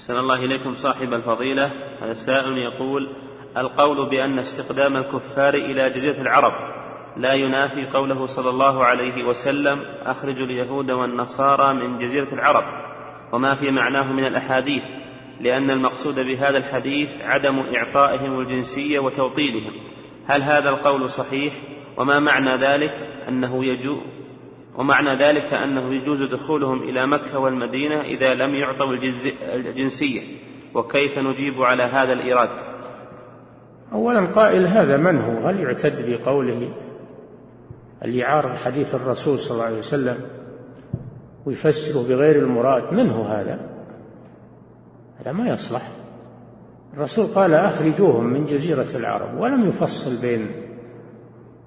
أحسن الله إليكم صاحب الفضيلة. هذا السائل يقول: القول بأن استقدام الكفار إلى جزية العرب لا ينافي قوله صلى الله عليه وسلم: أخرجوا اليهود والنصارى من جزيرة العرب، وما في معناه من الأحاديث، لأن المقصود بهذا الحديث عدم إعطائهم الجنسية وتوطيدهم، هل هذا القول صحيح؟ ومعنى ذلك أنه يجوز دخولهم إلى مكة والمدينة إذا لم يعطوا الجنسية، وكيف نجيب على هذا الإيراد؟ أولا، قائل هذا من هو؟ هل يعتد بقوله اللي يعارض حديث الرسول صلى الله عليه وسلم ويفسره بغير المراد؟ من هو هذا؟ هذا ما يصلح. الرسول قال: أخرجوهم من جزيرة العرب، ولم يفصل بين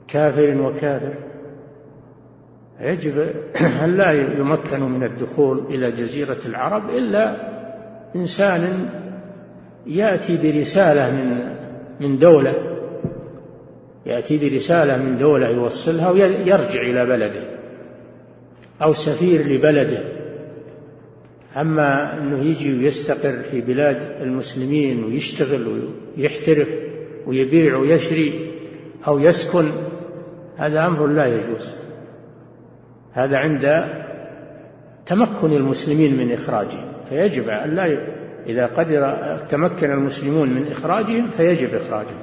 كافر وكافر. يجب أن لا يمكن من الدخول إلى جزيرة العرب إلا إنسان يأتي برسالة من دولة، يوصلها ويرجع إلى بلده، أو سفير لبلده. أما أنه يجي ويستقر في بلاد المسلمين ويشتغل ويحترف ويبيع ويشري أو يسكن، هذا أمر لا يجوز. هذا عند تمكن المسلمين من إخراجه، فيجب أن لا إذا قدر تمكن المسلمون من إخراجهم فيجب إخراجهم.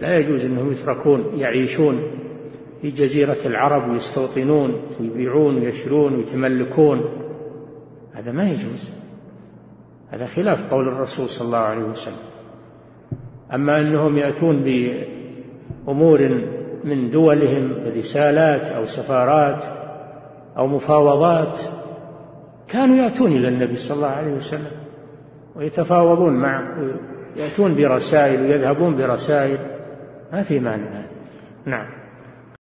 لا يجوز أنهم يتركون يعيشون في جزيرة العرب ويستوطنون ويبيعون ويشرون ويتملكون، هذا ما يجوز، هذا خلاف قول الرسول صلى الله عليه وسلم. أما أنهم يأتون بأمور من دولهم، رسالات أو سفارات أو مفاوضات، كانوا يأتون إلى النبي صلى الله عليه وسلم ويتفاوضون معه، يأتون برسائل ويذهبون برسائل، ما في معنى. نعم.